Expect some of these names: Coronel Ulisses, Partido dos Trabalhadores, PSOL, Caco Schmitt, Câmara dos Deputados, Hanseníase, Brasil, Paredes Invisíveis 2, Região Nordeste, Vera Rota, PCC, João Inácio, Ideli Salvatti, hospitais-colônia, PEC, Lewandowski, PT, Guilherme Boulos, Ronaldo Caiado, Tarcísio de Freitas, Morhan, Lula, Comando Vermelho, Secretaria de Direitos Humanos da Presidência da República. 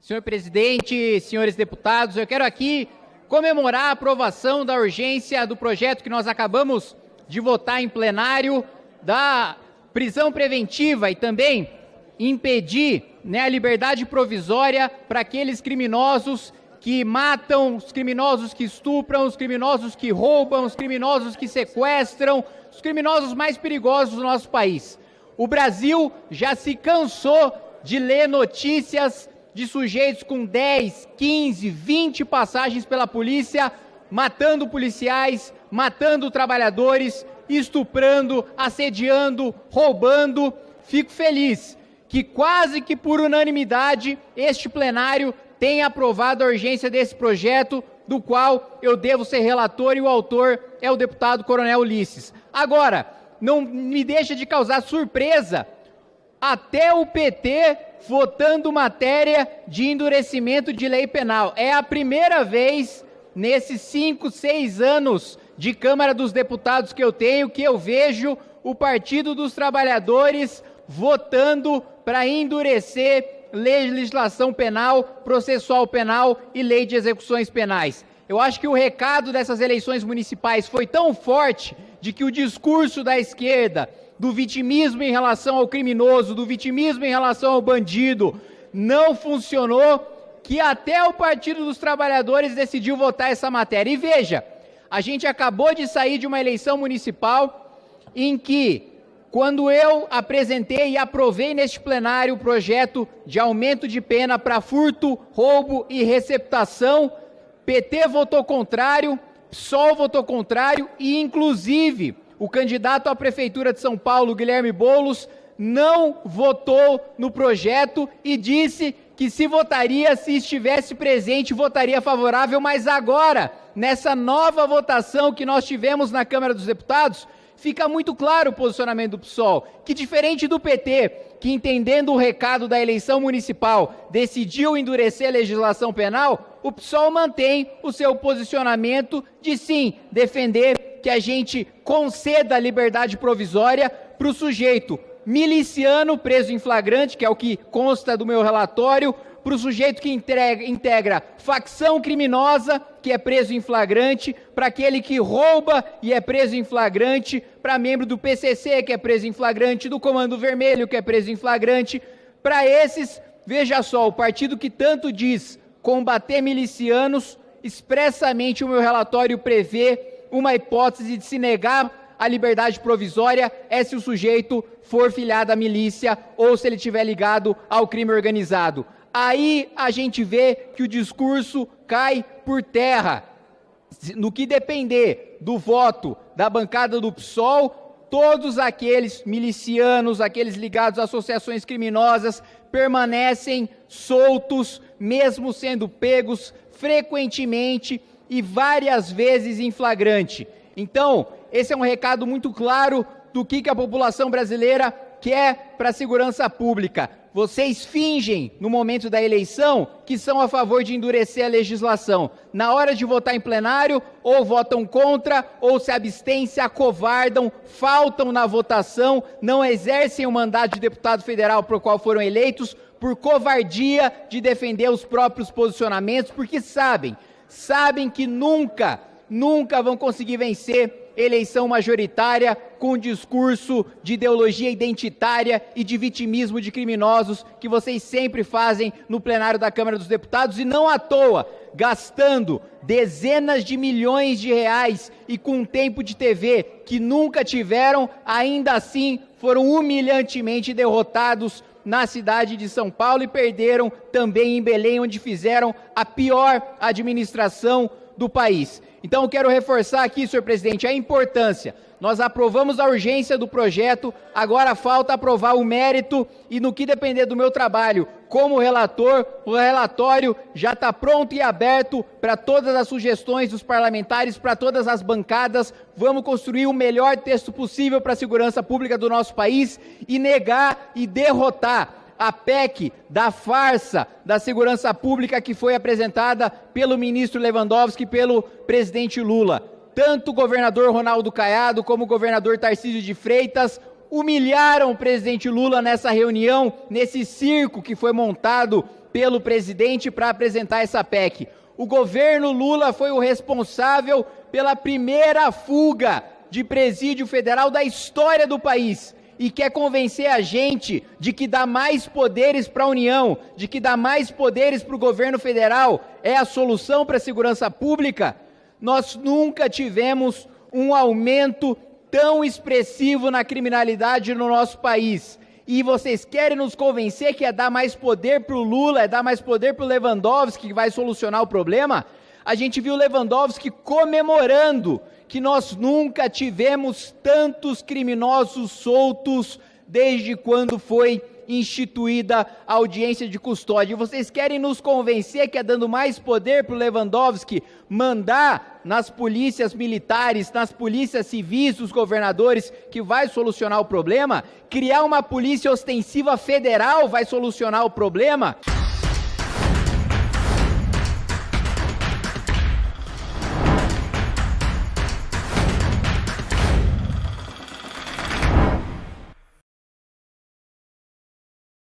Senhor presidente, senhores deputados, eu quero aqui comemorar a aprovação da urgência do projeto que nós acabamos de votar em plenário da prisão preventiva e também impedir, a liberdade provisória para aqueles criminosos que matam, os criminosos que estupram, os criminosos que roubam, os criminosos que sequestram, os criminosos mais perigosos do nosso país. O Brasil já se cansou de ler notícias de sujeitos com 10, 15, 20 passagens pela polícia, matando policiais, matando trabalhadores, estuprando, assediando, roubando. Fico feliz que quase que por unanimidade este plenário tem aprovado a urgência desse projeto, do qual eu devo ser relator e o autor é o deputado Coronel Ulisses. Agora, não me deixa de causar surpresa até o PT votando matéria de endurecimento de lei penal. É a primeira vez nesses 5, 6 anos de Câmara dos Deputados que eu tenho que eu vejo o Partido dos Trabalhadores votando para endurecer legislação penal, processual penal e lei de execuções penais. Eu acho que o recado dessas eleições municipais foi tão forte de que o discurso da esquerda, do vitimismo em relação ao criminoso, do vitimismo em relação ao bandido, não funcionou, que até o Partido dos Trabalhadores decidiu votar essa matéria. E veja, a gente acabou de sair de uma eleição municipal em que, quando eu apresentei e aprovei neste plenário o projeto de aumento de pena para furto, roubo e receptação, PT votou contrário, PSOL votou contrário e, inclusive, o candidato à Prefeitura de São Paulo, Guilherme Boulos, não votou no projeto e disse que se votaria, se estivesse presente, votaria favorável, mas agora, nessa nova votação que nós tivemos na Câmara dos Deputados, fica muito claro o posicionamento do PSOL, que diferente do PT, que entendendo o recado da eleição municipal, decidiu endurecer a legislação penal, o PSOL mantém o seu posicionamento de sim, defender que a gente conceda a liberdade provisória para o sujeito miliciano preso em flagrante, que é o que consta do meu relatório, para o sujeito que integra facção criminosa, que é preso em flagrante, para aquele que rouba e é preso em flagrante, para membro do PCC, que é preso em flagrante, do Comando Vermelho, que é preso em flagrante. Para esses, veja só, o partido que tanto diz combater milicianos, expressamente o meu relatório prevê uma hipótese de se negar a liberdade provisória é se o sujeito for filiado à milícia ou se ele estiver ligado ao crime organizado. Aí a gente vê que o discurso cai por terra. No que depender do voto da bancada do PSOL, todos aqueles milicianos, aqueles ligados a associações criminosas, permanecem soltos, mesmo sendo pegos frequentemente e várias vezes em flagrante. Então, esse é um recado muito claro do que a população brasileira quer para a segurança pública. Vocês fingem, no momento da eleição, que são a favor de endurecer a legislação. Na hora de votar em plenário, ou votam contra, ou se abstêm, se acovardam, faltam na votação, não exercem o mandato de deputado federal para o qual foram eleitos, por covardia de defender os próprios posicionamentos, porque sabem que nunca vão conseguir vencer eleição majoritária com discurso de ideologia identitária e de vitimismo de criminosos que vocês sempre fazem no plenário da Câmara dos Deputados e não à toa, gastando dezenas de milhões de reais e com um tempo de TV que nunca tiveram, ainda assim foram humilhantemente derrotados na cidade de São Paulo e perderam também em Belém, onde fizeram a pior administração do país. Então, eu quero reforçar aqui, senhor presidente, a importância. Nós aprovamos a urgência do projeto, agora falta aprovar o mérito e, no que depender do meu trabalho como relator, o relatório já está pronto e aberto para todas as sugestões dos parlamentares, para todas as bancadas. Vamos construir o melhor texto possível para a segurança pública do nosso país e negar e derrotar a PEC da farsa da segurança pública que foi apresentada pelo ministro Lewandowski e pelo presidente Lula. Tanto o governador Ronaldo Caiado como o governador Tarcísio de Freitas humilharam o presidente Lula nessa reunião, nesse circo que foi montado pelo presidente para apresentar essa PEC. O governo Lula foi o responsável pela primeira fuga de presídio federal da história do país e quer convencer a gente de que dá mais poderes para a União, de que dá mais poderes para o governo federal é a solução para a segurança pública. Nós nunca tivemos um aumento tão expressivo na criminalidade no nosso país. E vocês querem nos convencer que é dar mais poder para o Lula, é dar mais poder para o Lewandowski que vai solucionar o problema? A gente viu o Lewandowski comemorando que nós nunca tivemos tantos criminosos soltos desde quando foi instituída a audiência de custódia. E vocês querem nos convencer que é dando mais poder para o Lewandowski mandar nas polícias militares, nas polícias civis dos governadores que vai solucionar o problema? Criar uma polícia ostensiva federal vai solucionar o problema?